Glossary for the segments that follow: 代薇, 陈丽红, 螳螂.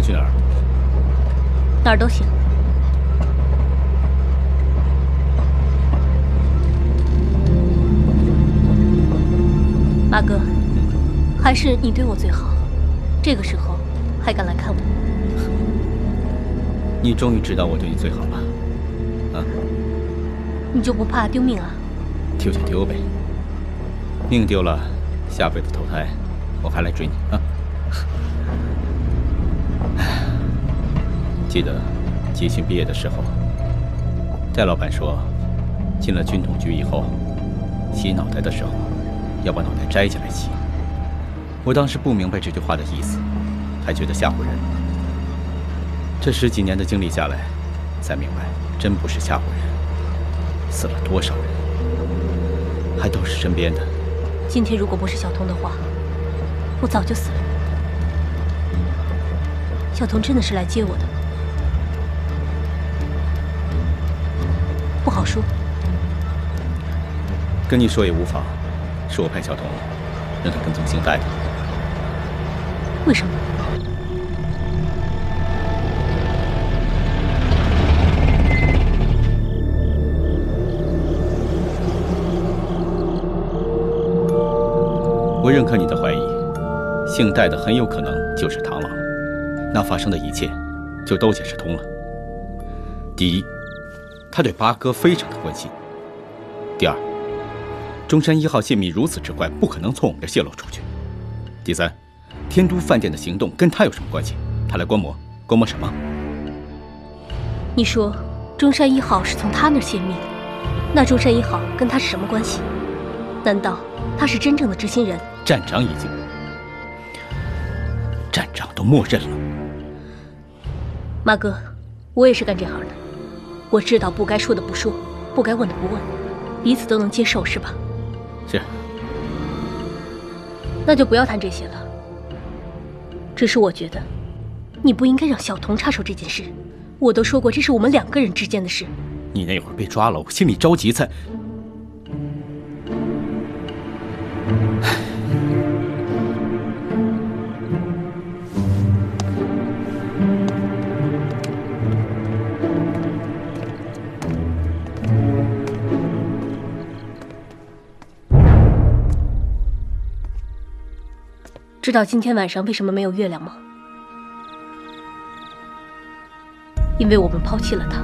想去哪儿？哪儿都行。 马哥，还是你对我最好，这个时候还敢来看我？你终于知道我对你最好了，啊？你就不怕丢命啊？丢就丢呗，命丢了，下辈子投胎我还来追你啊！记得集训毕业的时候，戴老板说，进了军统局以后，洗脑袋的时候。 要把脑袋摘下来洗，我当时不明白这句话的意思，还觉得吓唬人。这十几年的经历下来，才明白真不是吓唬人，死了多少人，还都是身边的。今天如果不是小童的话，我早就死了。小童真的是来接我的，不好说。跟你说也无妨。 是我派小童，让他跟踪星带的。为什么？我认可你的怀疑，姓戴的很有可能就是螳螂，那发生的一切就都解释通了。第一，他对八哥非常的关心；第二。 中山一号泄密如此之快，不可能从我们这泄露出去。第三，天都饭店的行动跟他有什么关系？他来观摩，观摩什么？你说中山一号是从他那儿泄密的，那中山一号跟他是什么关系？难道他是真正的执行人？站长都默认了。马哥，我也是干这行的，我知道不该说的不说，不该问的不问，彼此都能接受，是吧？ 是，那就不要谈这些了。只是我觉得，你不应该让小童插手这件事。我都说过，这是我们两个人之间的事。你那会儿被抓了，我心里着急才……知道今天晚上为什么没有月亮吗？因为我们抛弃了他，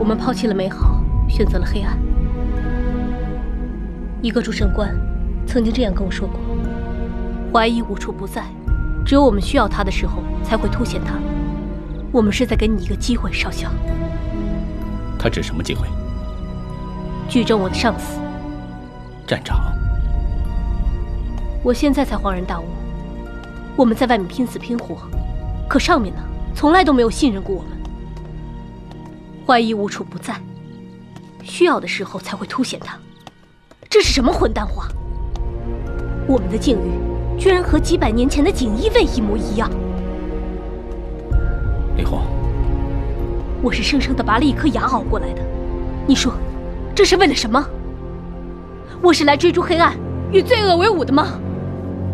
我们抛弃了美好，选择了黑暗。一个主审官曾经这样跟我说过：怀疑无处不在，只有我们需要它的时候才会凸显它。我们是在给你一个机会，少校。他指什么机会？举证我的上司，站长。 我现在才恍然大悟，我们在外面拼死拼活，可上面呢，从来都没有信任过我们。怀疑无处不在，需要的时候才会凸显它。这是什么混蛋话？我们的境遇居然和几百年前的锦衣卫一模一样。李红，我是生生的拔了一颗牙熬过来的，你说，这是为了什么？我是来追逐黑暗，与罪恶为伍的吗？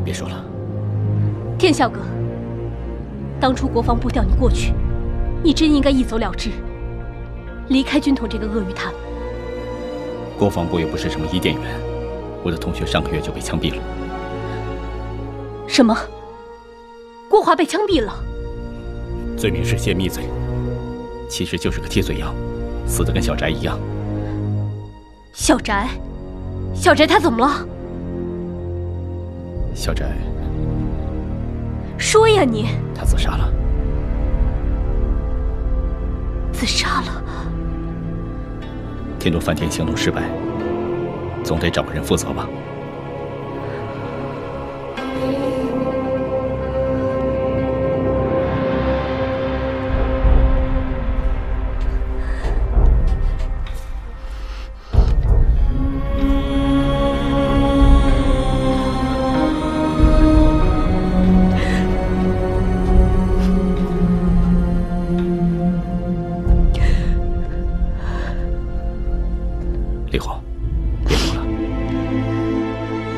别说了，天笑哥。当初国防部调你过去，你真应该一走了之，离开军统这个鳄鱼潭。国防部也不是什么伊甸园，我的同学上个月就被枪毙了。什么？郭华被枪毙了？罪名是泄密罪，其实就是个替罪羊，死得跟小翟一样。小翟，小翟他怎么了？ 小翟，说呀你！他自杀了。自杀了。天都饭店行动失败，总得找个人负责吧。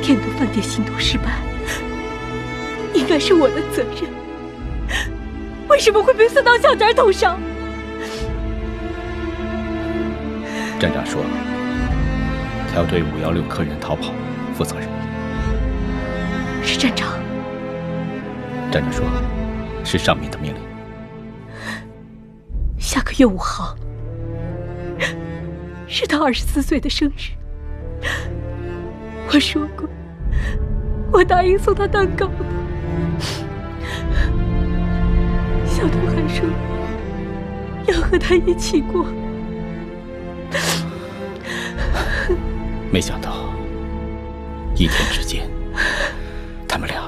天都饭店行动失败，应该是我的责任。为什么会被送到小宅头上？站长说了，他要对516客人逃跑负责任。是站长。站长说，是上面的命令。下个月5号是他24岁的生日，我说过，我答应送他蛋糕的。 小童还说要和他一起过，没想到一天之间，他们俩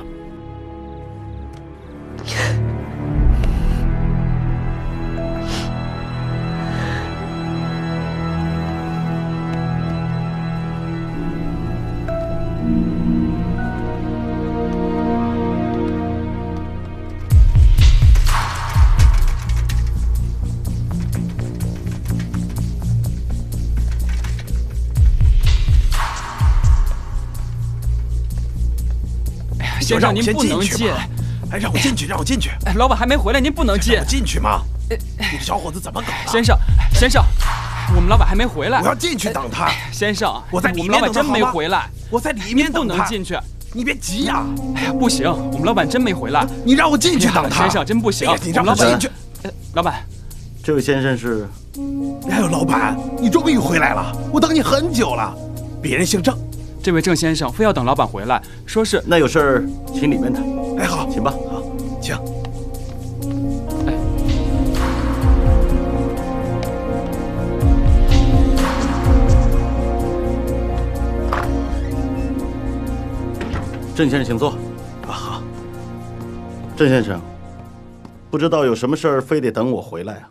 先生，您不能进！哎，让我进去，让我进去！哎，老板还没回来，您不能进！我进去吗？你这小伙子怎么搞的？先生，先生，我们老板还没回来。我要进去等他。先生，我在里面等他。我们老板真没回来。我在里面等他。不能进去，你别急呀！哎呀，不行，我们老板真没回来。你让我进去等他。先生，真不行，你让我进去。老板，这位先生是？哎呦，老板，你终于回来了，我等你很久了。别人姓郑。 这位郑先生非要等老板回来，说是那有事儿，请里面谈。哎，好，请吧，好，请。哎，郑先生，请坐。啊，好。郑先生，不知道有什么事儿，非得等我回来啊？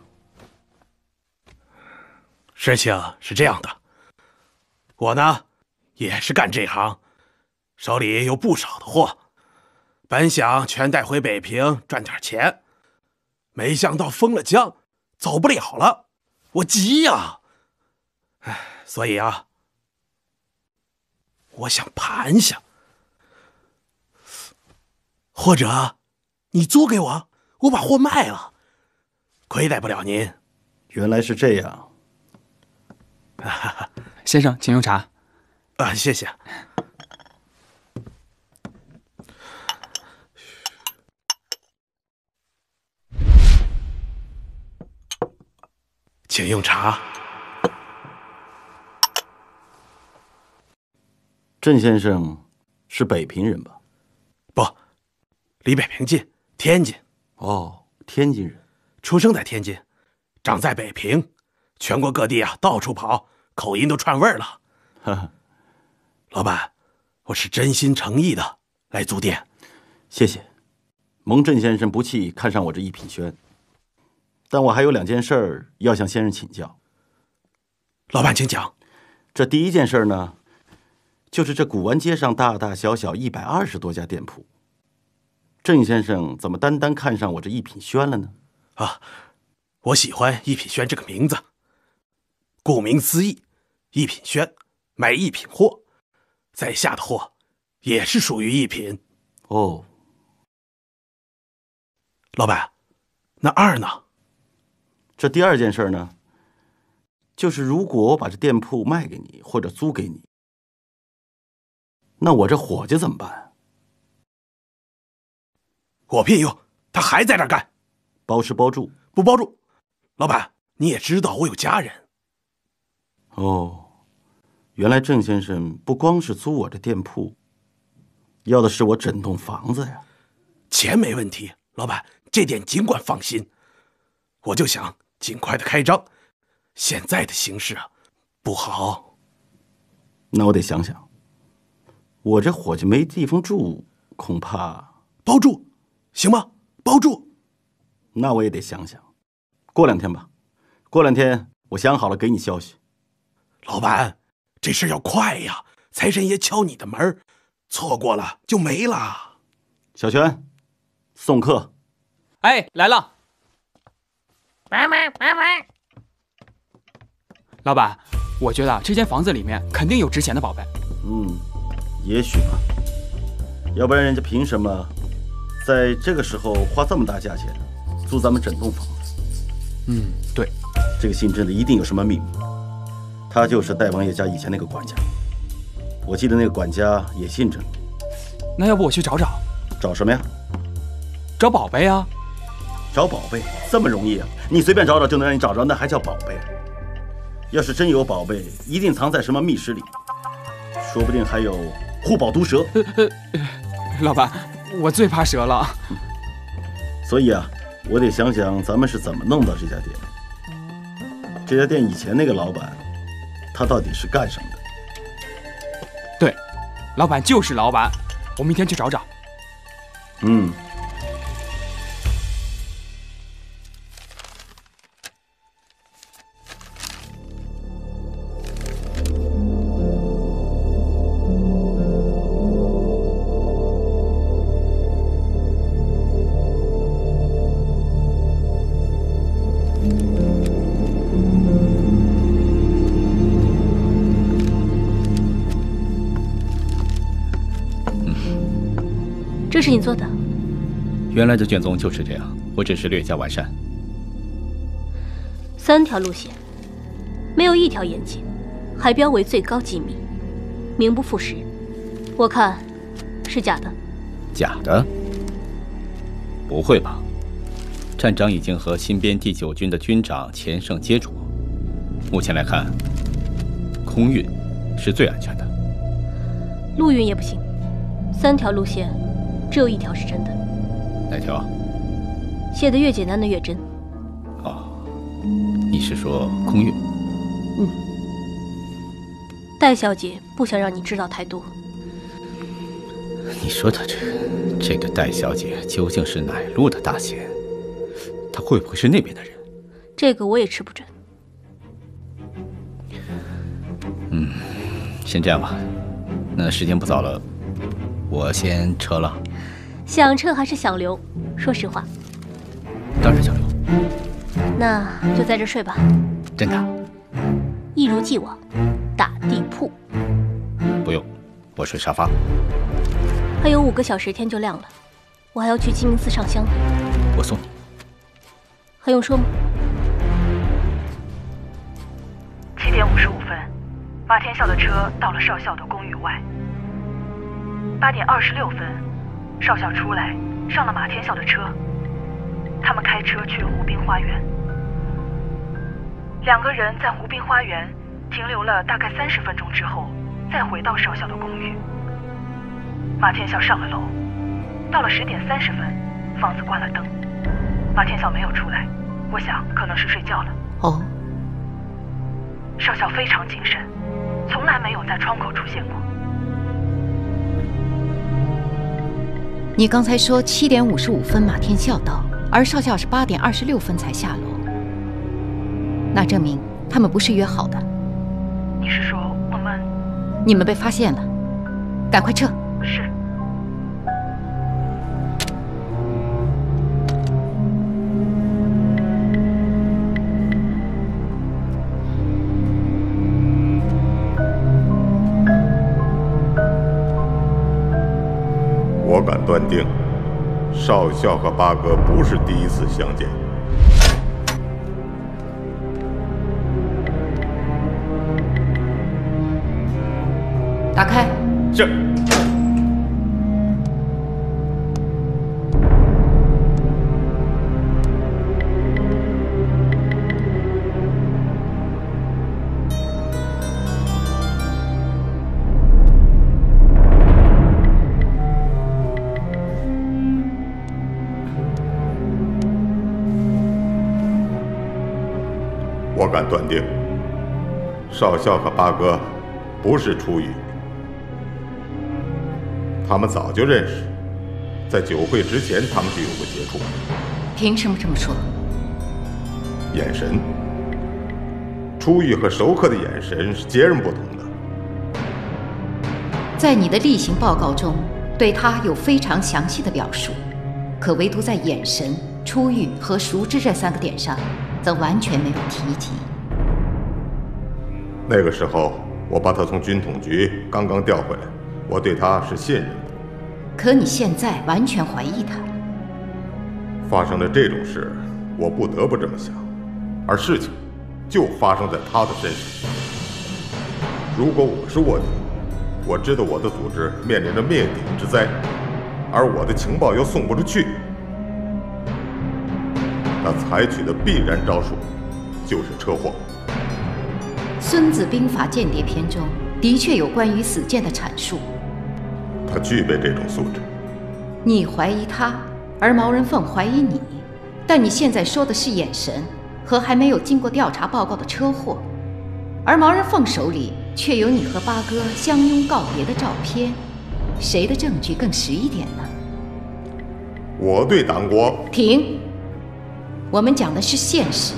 事情是这样的，我呢。 也是干这行，手里有不少的货，本想全带回北平赚点钱，没想到封了江，走不了了，我急呀！哎，所以啊，我想盘下，或者你租给我，我把货卖了，亏待不了您。原来是这样，先生，请用茶。 啊，谢谢。请用茶。郑先生是北平人吧？不，离北平近，天津。哦，天津人，出生在天津，长在北平，全国各地啊到处跑，口音都串味儿了。哈哈。 老板，我是真心诚意的来租店，谢谢。蒙郑先生不弃看上我这一品轩，但我还有2件事要向先生请教。老板，请讲。这第一件事呢，就是这古玩街上大大小小120多家店铺，郑先生怎么单单看上我这一品轩了呢？啊，我喜欢一品轩这个名字，顾名思义，一品轩买一品货。 在下的货，也是属于一品。哦，老板，那2呢？这第2件事呢，就是如果我把这店铺卖给你或者租给你，那我这伙计怎么办？我聘用他还在这儿干，包吃包住不包住？老板，你也知道我有家人。哦。 原来郑先生不光是租我这店铺，要的是我整栋房子呀。钱没问题，老板，这点尽管放心。我就想尽快的开张，现在的形势啊，不好。那我得想想，我这伙计没地方住，恐怕包住，行吗？包住。那我也得想想，过2天吧。过2天我想好了给你消息，老板。 这事要快呀！财神爷敲你的门，错过了就没了。小泉，送客。哎，来了。拜拜拜拜。老板，我觉得这间房子里面肯定有值钱的宝贝。嗯，也许吧。要不然人家凭什么在这个时候花这么大价钱租咱们整栋房子。嗯，对，这个姓甄的一定有什么秘密。他就是戴王爷家以前那个管家，我记得那个管家也姓甄。那要不我去找找？找什么呀？找宝贝啊！找宝贝这么容易啊？你随便找找就能让你找着，那还叫宝贝？要是真有宝贝，一定藏在什么密室里，说不定还有护宝毒蛇。老板，我最怕蛇了。 所以啊，我得想想咱们是怎么弄到这家店。这家店以前那个老板，他到底是干什么的？对，老板就是老板。我明天去找找。嗯。这是你做的？原来这卷宗就是这样，我只是略加完善。3条路线，没有一条严谨，还标为最高机密，名不副实。我看是假的。假的？不会吧？站长已经和新编第9军的军长钱胜接触过，目前来看，空运是最安全的。陆运也不行，3条路线。 只有一条是真的，哪条啊？写的越简单的越真。哦，你是说空运？嗯。戴小姐不想让你知道太多。你说她这个戴小姐究竟是哪路的大贤？她会不会是那边的人？这个我也吃不准。嗯，先这样吧。那时间不早了，我先撤了。 想撤还是想留？说实话，当然想留。那就在这睡吧。真的？一如既往，打地铺。不用，我睡沙发。还有5个小时天就亮了，我还要去鸡鸣寺上香呢。我送你。还用说吗？7点55分，马天笑的车到了少校的公寓外。8点26分。 少校出来，上了马天笑的车。他们开车去了湖滨花园。2个人在湖滨花园停留了大概30分钟之后，再回到少校的公寓。马天笑上了楼，到了10点30分，房子关了灯。马天笑没有出来，我想可能是睡觉了。哦。少校非常谨慎，从来没有在窗口出现过。 你刚才说7点55分马天笑到，而少校是8点26分才下楼，那证明他们不是约好的。你是说我们？你们被发现了，赶快撤。是。我敢断定，少校和八哥不是第一次相见。打开。是。我敢断定，少校和八哥不是初遇，他们早就认识，在酒会之前他们就有过接触。凭什么这么说？眼神，初遇和熟客的眼神是截然不同的。在你的例行报告中，对他有非常详细的表述，可唯独在眼神、初遇和熟知这3个点上。 则完全没有提及。那个时候，我把他从军统局刚刚调回来，我对他是信任的。可你现在完全怀疑他。发生了这种事，我不得不这么想，而事情就发生在他的身上。如果我是卧底，我知道我的组织面临着灭顶之灾，而我的情报又送不出去，那采取的必然招数就是车祸。《孙子兵法·间谍篇》中的确有关于死谏的阐述，他具备这种素质。你怀疑他，而毛人凤怀疑你，但你现在说的是眼神和还没有经过调查报告的车祸，而毛人凤手里却有你和八哥相拥告别的照片，谁的证据更实一点呢？我对党国停。我们讲的是现实，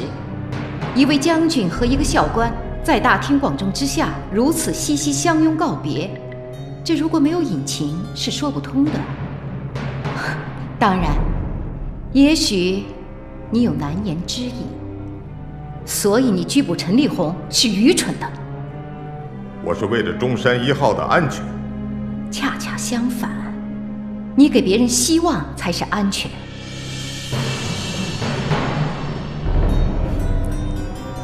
一位将军和一个校官在大庭广众之下如此息息相拥告别，这如果没有隐情是说不通的。当然，也许你有难言之隐，所以你拘捕陈丽红是愚蠢的。我是为了中山一号的安全。恰恰相反，你给别人希望才是安全。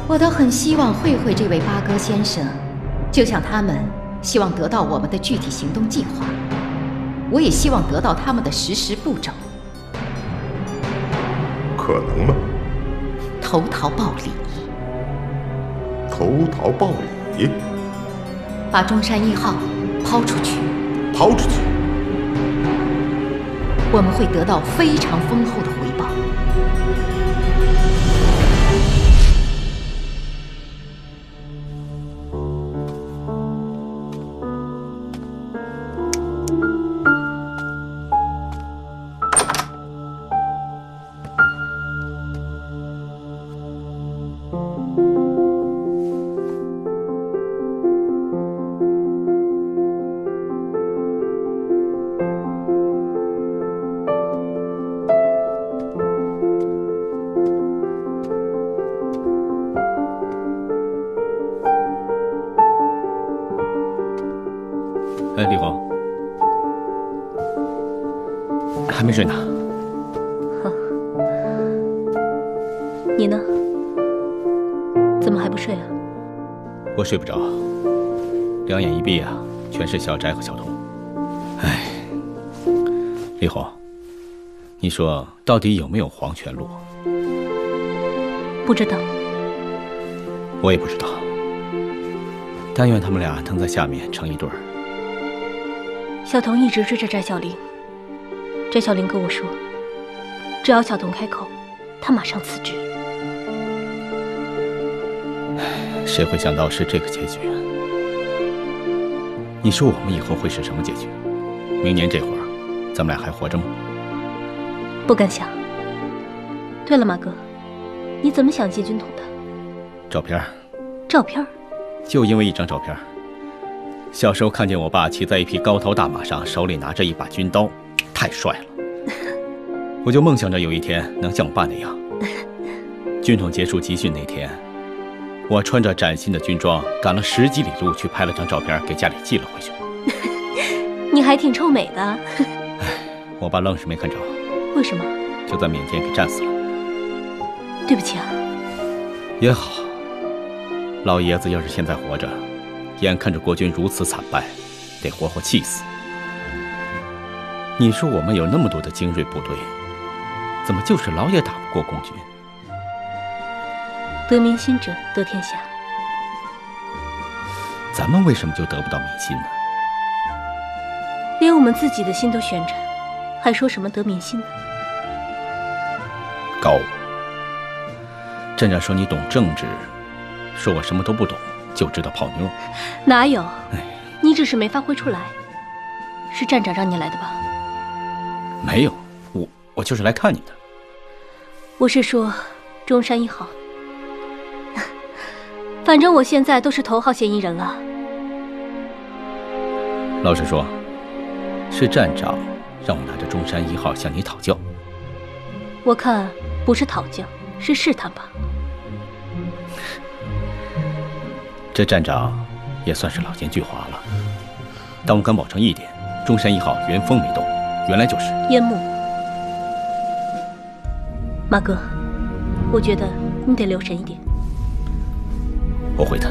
我倒很希望会会这位八哥先生，就像他们希望得到我们的具体行动计划，我也希望得到他们的实施步骤。可能吗？投桃报李。投桃报李？把中山一号抛出去。抛出去？我们会得到非常丰厚的回报。没睡呢，好。你呢？怎么还不睡啊？我睡不着，两眼一闭啊，全是小翟和小童。哎，丽红，你说到底有没有黄泉路？不知道。我也不知道。但愿他们俩能在下面成一对儿。小童一直追着翟小玲。翟小玲跟我说，只要小童开口，他马上辞职。谁会想到是这个结局啊？你说我们以后会是什么结局？明年这会儿，咱们俩还活着吗？不敢想。对了，马哥，你怎么想进军统的？照片。照片？就因为一张照片。小时候看见我爸骑在一匹高头大马上，手里拿着一把军刀。太帅了，我就梦想着有一天能像我爸那样。军统结束集训那天，我穿着崭新的军装，赶了10几里路去拍了张照片，给家里寄了回去。你还挺臭美的。哎，我爸愣是没看着。为什么？就在缅甸给战死了。对不起啊。也好，老爷子要是现在活着，眼看着国军如此惨败，得活活气死。你说我们有那么多的精锐部队，怎么就是老也打不过共军？得民心者得天下。咱们为什么就得不到民心呢？连我们自己的心都悬着，还说什么得民心呢？高我，镇长说你懂政治，说我什么都不懂，就知道泡妞。哪有？你只是没发挥出来。是站长让你来的吧？没有，我就是来看你的。我是说中山一号。反正我现在都是头号嫌疑人了。老实说，是站长让我拿着中山一号向你讨教。我看不是讨教，是试探吧。这站长也算是老奸巨猾了，但我敢保证一点，中山一号原封没动，原来就是。烟幕。马哥，我觉得你得留神一点。我会的。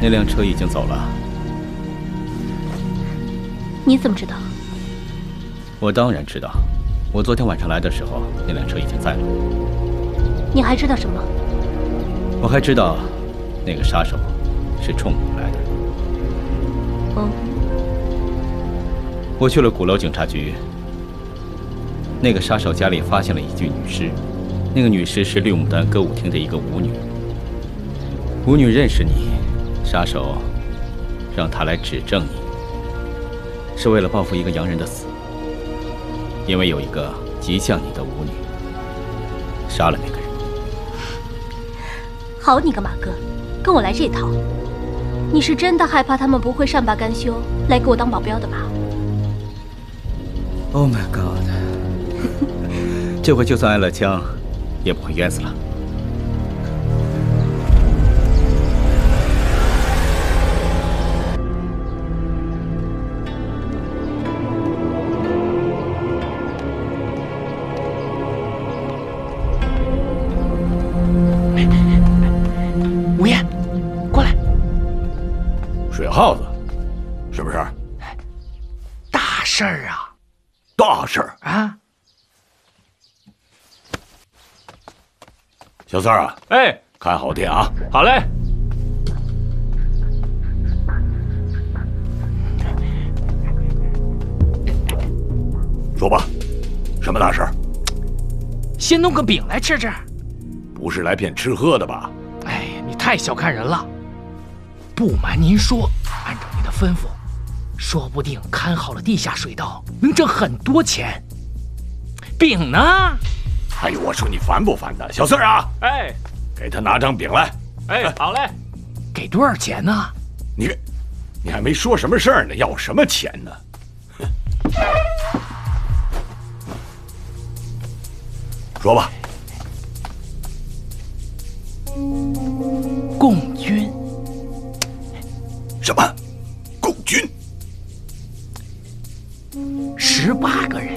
那辆车已经走了。你怎么知道？我当然知道，我昨天晚上来的时候，那辆车已经在了。你还知道什么？我还知道，那个杀手是冲你来的。哦。我去了鼓楼警察局。那个杀手家里发现了一具女尸，那个女尸是绿牡丹歌舞厅的一个舞女。舞女认识你。 杀手让他来指证你，是为了报复一个洋人的死。因为有一个极像你的舞女，杀了那个人。好你个马哥，跟我来这套！你是真的害怕他们不会善罢甘休来给我当保镖的吧 ？Oh my god！ 这回就算挨了枪，也不会冤死了。 耗子，是不是？大事儿啊！大事儿啊！小三儿啊，哎，看好店啊！好嘞。说吧，什么大事儿？先弄个饼来吃吃。不是来骗吃喝的吧？哎，你太小看人了。不瞒您说。 按照你的吩咐，说不定看好了地下水道，能挣很多钱。饼呢？哎呦，我说你烦不烦的，小四儿啊！哎，给他拿张饼来。哎，好嘞。给多少钱呢？你还没说什么事儿呢，要什么钱呢？说吧。共军。 什么？共军？18个人，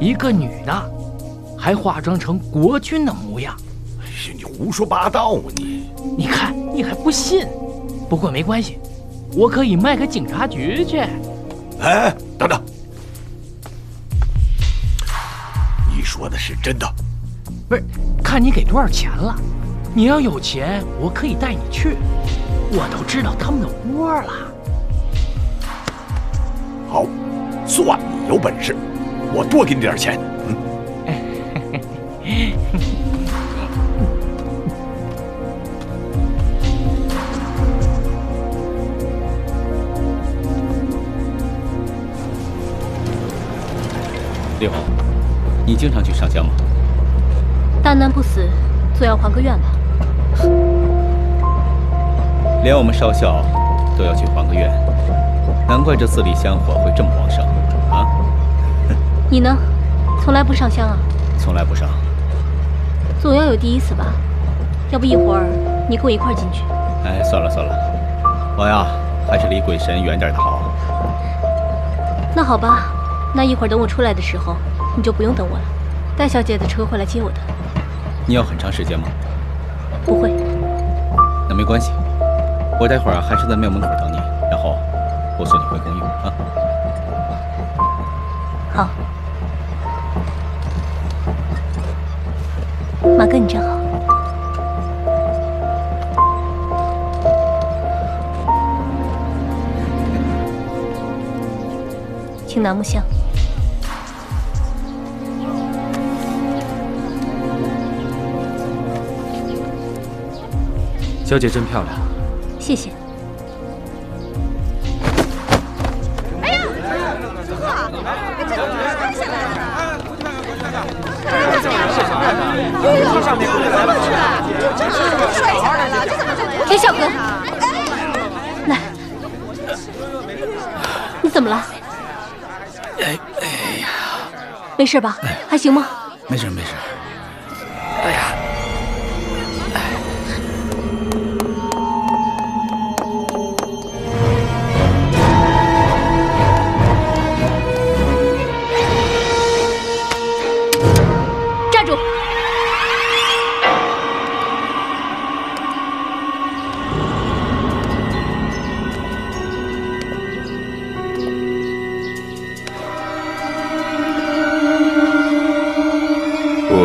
一个女的，还化妆成国军的模样。哎呀，你胡说八道啊你！你看你还不信，不过没关系，我可以卖给警察局去。哎，等等，你说的是真的？不是，看你给多少钱了。你要有钱，我可以带你去。 我都知道他们的窝了。好，算你有本事，我多给你点钱。李红，你经常去上香吗？大难不死，总要还个愿吧。 连我们少校都要去还个愿，难怪这寺里香火会这么旺盛啊！你呢，从来不上香啊？从来不上。总要有第一次吧？要不一会儿你跟我一块进去？哎，算了算了，我呀还是离鬼神远点的好。那好吧，那一会儿等我出来的时候，你就不用等我了。戴小姐的车会来接我的。你要很长时间吗？不会。那没关系。 我待会儿还是在庙门口等你，然后我送你回公寓啊。好，马哥，你真好。请拿木箱。 小姐真漂亮，谢谢。哎呀，哇，这怎么摔下来了？哎呦，上面滚过去了，这怎么摔下来了？这怎么？哎，小哥，来，怎么了？哎呀，没事吧？还行吗？没事没事。哎呀，哎。站住！阿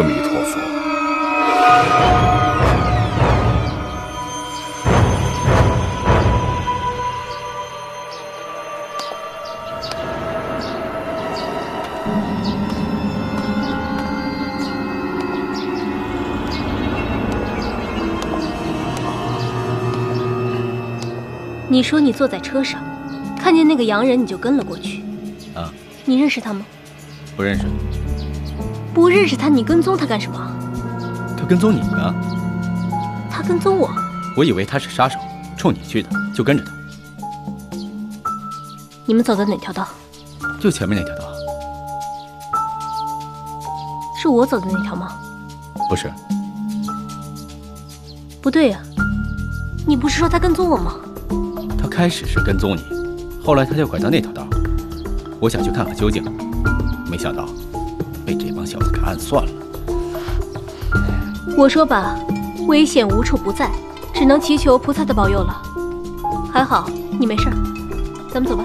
弥陀佛。你说你坐在车上，看见那个洋人，你就跟了过去。啊，你认识他吗？不认识。 不认识他，你跟踪他干什么？他跟踪你呢？他跟踪我？我以为他是杀手，冲你去的，就跟着他。你们走的哪条道？就前面那条道。是我走的那条吗？不是。不对呀，你不是说他跟踪我吗？他开始是跟踪你，后来他就拐到那条道，我想去看看究竟，没想到。 被这帮小子给暗算了。我说吧，危险无处不在，只能祈求菩萨的保佑了。还好你没事儿，咱们走吧。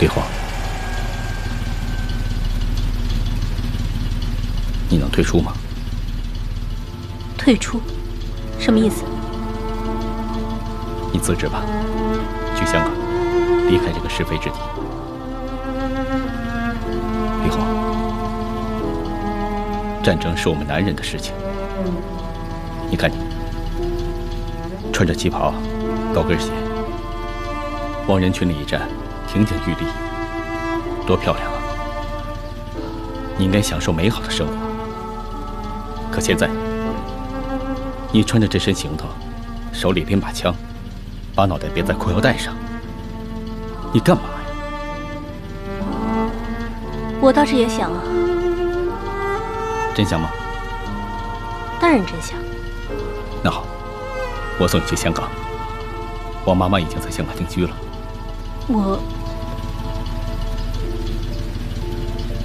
对话。 退出吗？退出，什么意思？你辞职吧，去香港，离开这个是非之地。李红，战争是我们男人的事情。你看你，穿着旗袍，高跟鞋，往人群里一站，亭亭玉立，多漂亮啊！你应该享受美好的生活。 可现在，你穿着这身行头，手里拎把枪，把脑袋别在裤腰带上，你干嘛呀？我倒是也想啊。真想吗？当然真想。那好，我送你去香港。我妈妈已经在香港定居了。我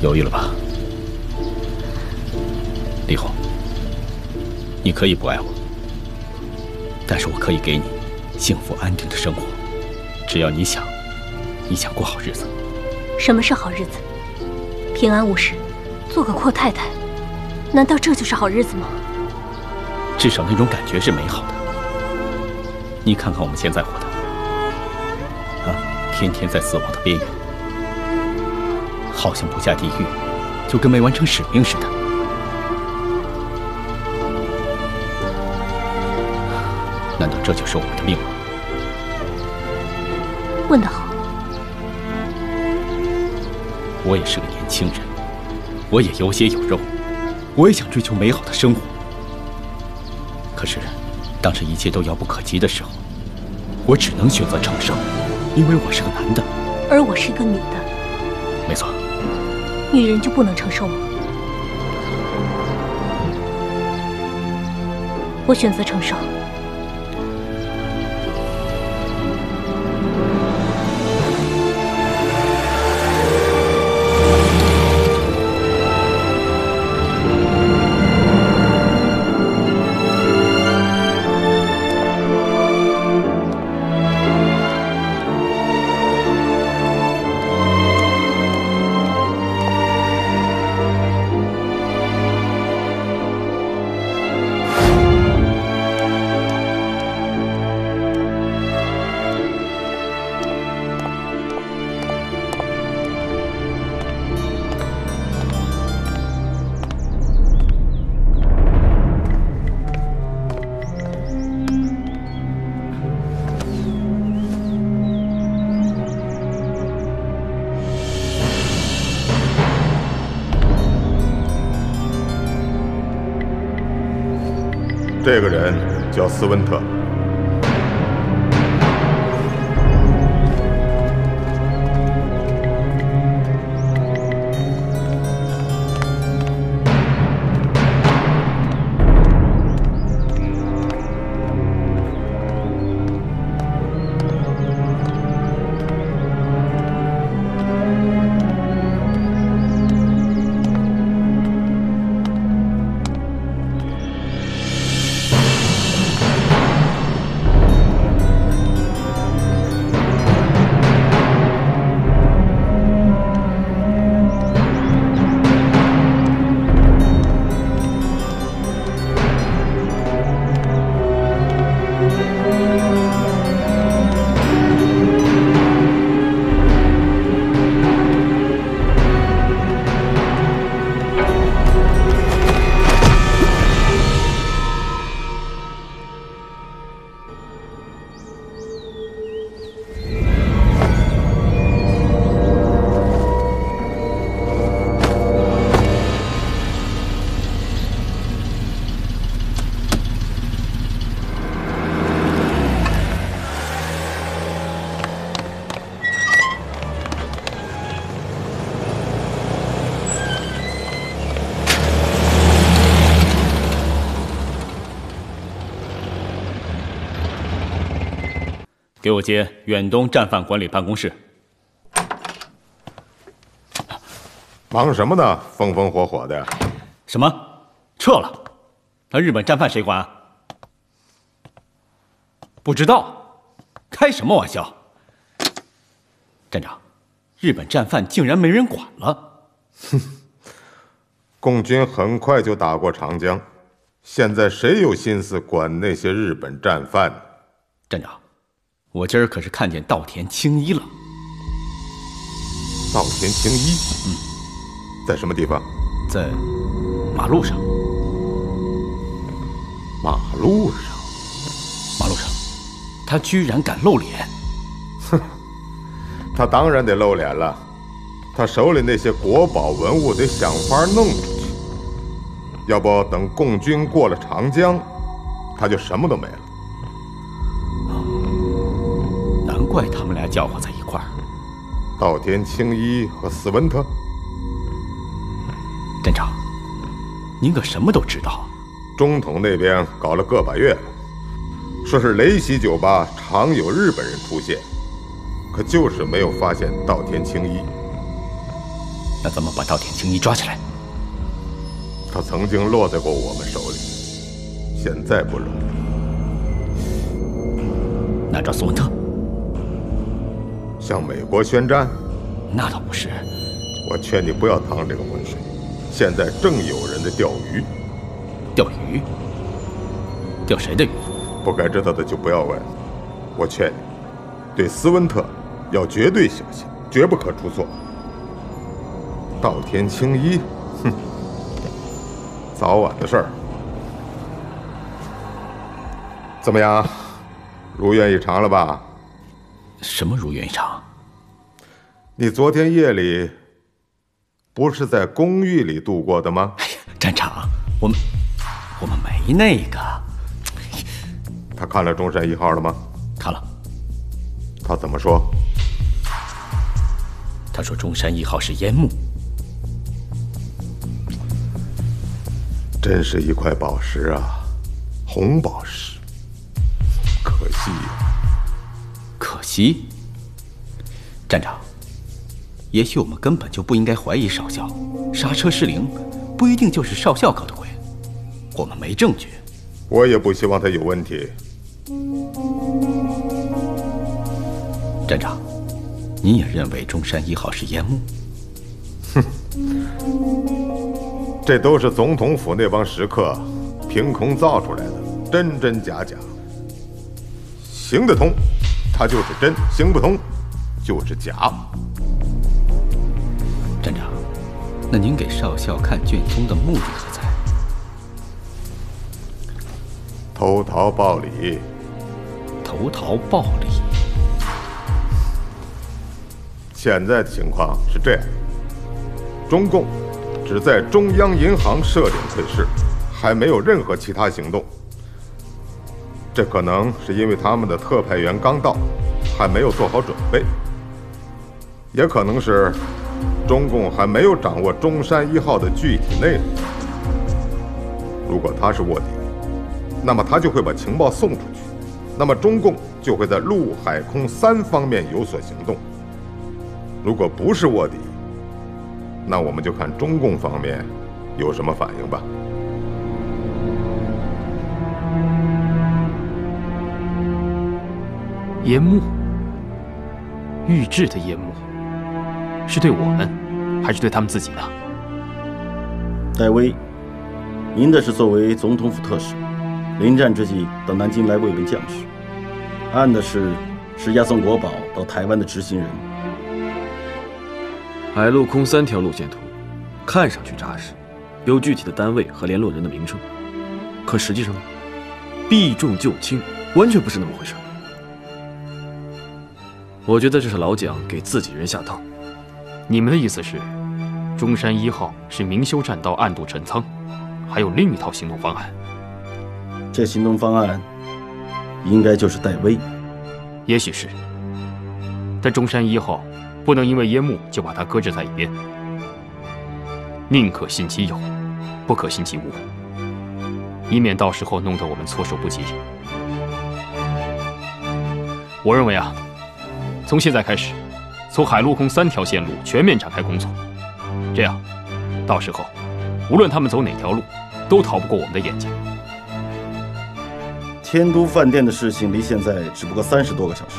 犹豫了吧，李红。 你可以不爱我，但是我可以给你幸福安定的生活，只要你想，你想过好日子。什么是好日子？平安无事，做个阔太太，难道这就是好日子吗？至少那种感觉是美好的。你看看我们现在活的，啊，天天在死亡的边缘，好像不下地狱，就跟没完成使命似的。 难道这就是我们的命吗？问得好！我也是个年轻人，我也有血有肉，我也想追求美好的生活。可是，当这一切都遥不可及的时候，我只能选择承受，因为我是个男的，而我是一个女的。没错，女人就不能承受吗？我选择承受。这个人叫斯温特。 给我接远东战犯管理办公室。忙什么呢？风风火火的。什么？撤了？那日本战犯谁管啊？不知道？开什么玩笑！站长，日本战犯竟然没人管了。哼，共军很快就打过长江，现在谁有心思管那些日本战犯？站长。 我今儿可是看见稻田清一了。稻田清一，在什么地方？在马路上。马路上，他居然敢露脸！哼，他当然得露脸了。他手里那些国宝文物得想法弄出去，要不等共军过了长江，他就什么都没了。 怪他们俩搅和在一块儿，稻田清一和斯文特。站长，您可什么都知道啊！中统那边搞了个把月了，说是雷喜酒吧常有日本人出现，可就是没有发现稻田清一。那怎么把稻田清一抓起来？他曾经落在过我们手里，现在不容易。那抓斯文特？ 向美国宣战？那倒不是。我劝你不要趟这个浑水。现在正有人在钓鱼。钓鱼？钓谁的鱼？不该知道的就不要问。我劝你，对斯温特要绝对小心，绝不可出错。稻田清一，哼，早晚的事儿。怎么样？如愿以偿了吧？ 什么如愿以偿？你昨天夜里不是在公寓里度过的吗？哎呀，站长，我们没那个。他看了《中山一号》了吗？看了。他怎么说？他说《中山一号》是烟幕。真是一块宝石啊，红宝石。可惜呀。 可惜，站长，也许我们根本就不应该怀疑少校，刹车失灵不一定就是少校搞的鬼，我们没证据。我也不希望他有问题。站长，你也认为中山一号是烟幕？哼，这都是总统府那帮食客凭空造出来的，真真假假，行得通。 它就是真，行不通，就是假。站长，那您给少校看卷宗的目的何在？投桃报李。投桃报李。现在的情况是这样：中共只在中央银行设点退市，还没有任何其他行动。这可能是因为他们的特派员刚到，还没有做好准备，也可能是中共还没有掌握中山一号的具体内容。如果他是卧底，那么他就会把情报送出去，那么中共就会在陆海空三方面有所行动。如果不是卧底，那我们就看中共方面有什么反应吧。 烟幕，预制的烟幕，是对我们，还是对他们自己呢？戴威，您的是作为总统府特使，临战之际到南京来慰问将士；按的是押送国宝到台湾的执行人。海陆空三条路线图，看上去扎实，有具体的单位和联络人的名称，可实际上呢，避重就轻，完全不是那么回事。 我觉得这是老蒋给自己人下套。你们的意思是，中山一号是明修栈道，暗度陈仓，还有另一套行动方案。这行动方案应该就是戴威，也许是。但中山一号不能因为烟幕就把它搁置在一边，宁可信其有，不可信其无，以免到时候弄得我们措手不及。我认为啊。 从现在开始，从海陆空三条线路全面展开工作，这样，到时候，无论他们走哪条路，都逃不过我们的眼睛。天都饭店的事情离现在只不过30多个小时，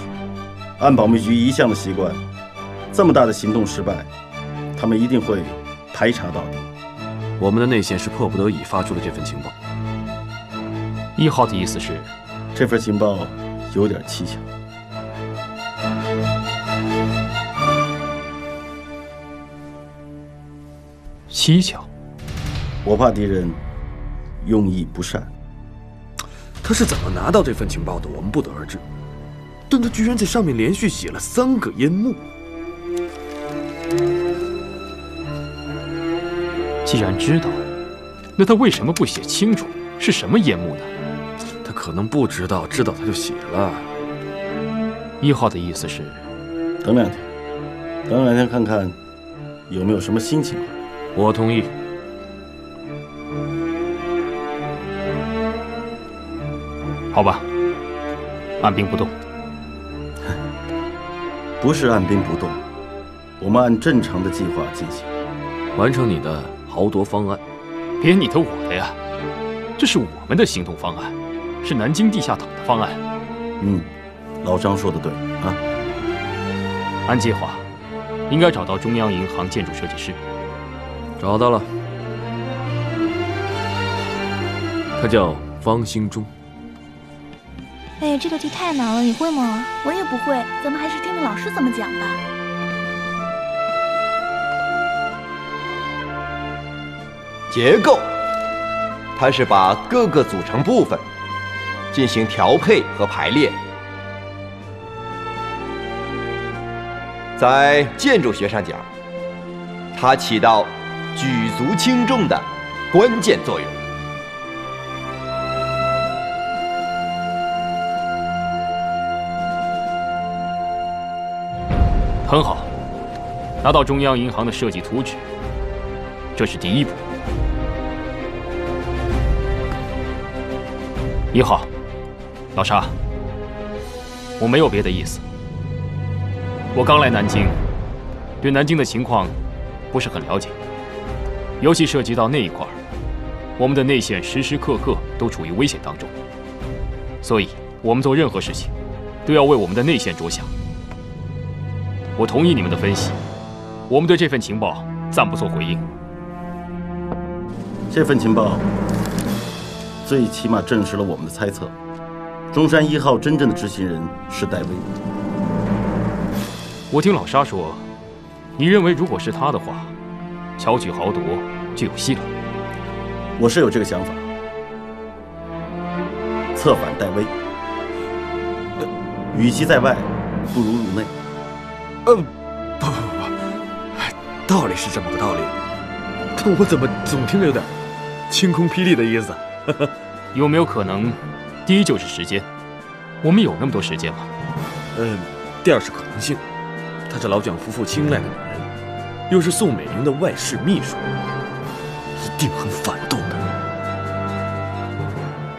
按保密局一向的习惯，这么大的行动失败，他们一定会排查到底。我们的内线是迫不得已发出了这份情报。一号的意思是，这份情报有点蹊跷。 蹊跷，我怕敌人用意不善。他是怎么拿到这份情报的，我们不得而知。但他居然在上面连续写了3个烟幕。既然知道，那他为什么不写清楚是什么烟幕呢？他可能不知道，知道他就写了。一号的意思是，等两天看看有没有什么新情况。 我同意。好吧，按兵不动。不是按兵不动，我们按正常的计划进行，完成你的豪夺方案。别你的我的呀，这是我们的行动方案，是南京地下党的方案。嗯，老张说的对啊。按计划，应该找到中央银行建筑设计师。 找到了，他叫方兴中。哎，这个题太难了，你会吗？我也不会，咱们还是听听老师怎么讲吧。结构，它是把各个组成部分进行调配和排列。在建筑学上讲，它起到 举足轻重的关键作用。很好，拿到中央银行的设计图纸，这是第一步。一号，老沙，我没有别的意思。我刚来南京，对南京的情况不是很了解。 尤其涉及到那一块，我们的内线时时刻刻都处于危险当中，所以我们做任何事情都要为我们的内线着想。我同意你们的分析，我们对这份情报暂不做回应。这份情报最起码证实了我们的猜测：中山一号真正的执行人是戴威。我听老沙说，你认为如果是他的话， 巧取豪夺就有戏了。我是有这个想法，策反戴威，与其在外，不如入内。不，道理是这么个道理，但我怎么总听着有点晴空霹雳的意思？有没有可能第一就是时间，我们有那么多时间吗？第二是可能性，她是老蒋夫妇青睐的女人，又是宋美龄的外事秘书，一定很反动的。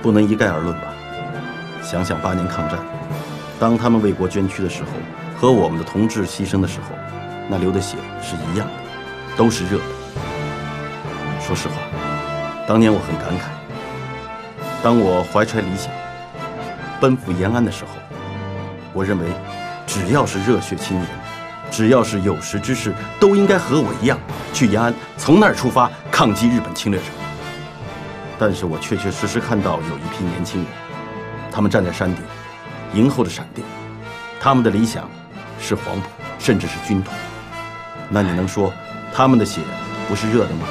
不能一概而论吧？想想8年抗战，当他们为国捐躯的时候，和我们的同志牺牲的时候，那流的血是一样的，都是热的。说实话，当年我很感慨。 当我怀揣理想，奔赴延安的时候，我认为，只要是热血青年，只要是有识之士，都应该和我一样去延安，从那儿出发抗击日本侵略者。但是我确确实实看到有一批年轻人，他们站在山顶，迎候着闪电，他们的理想是黄埔，甚至是军统。那你能说他们的血不是热的吗？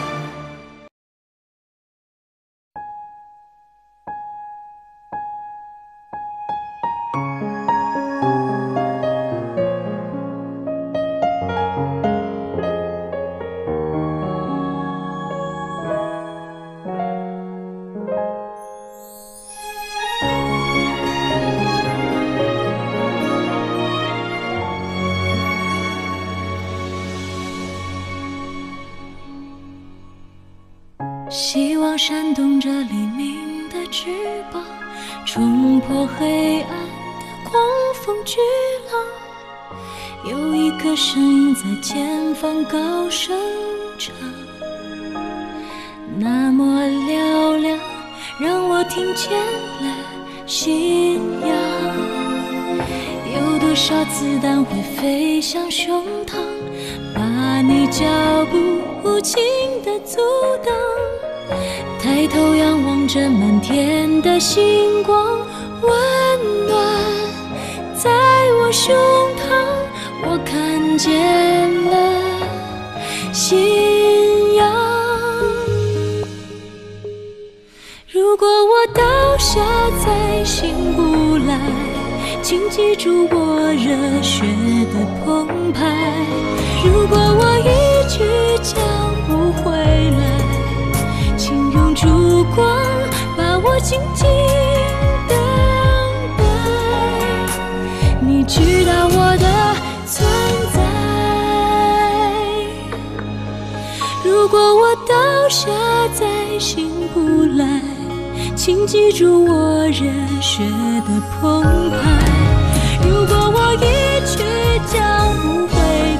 希望煽动着黎明的翅膀，冲破黑暗的狂风巨浪。有一个声音在前方高声唱，那么嘹亮，让我听见了信仰。有多少子弹会飞向胸膛，把你脚步无情的阻挡？ 抬头仰望着满天的星光，温暖在我胸膛。我看见了信仰。如果我倒下再醒不来，请记住我热血的澎湃。如果我一去将不回来。 烛光把我静静等待，你知道我的存在。如果我倒下再醒不来，请记住我热血的澎湃。如果我一去将不回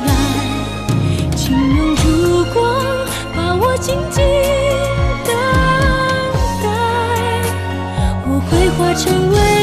来，请用烛光把我静静。 化成为。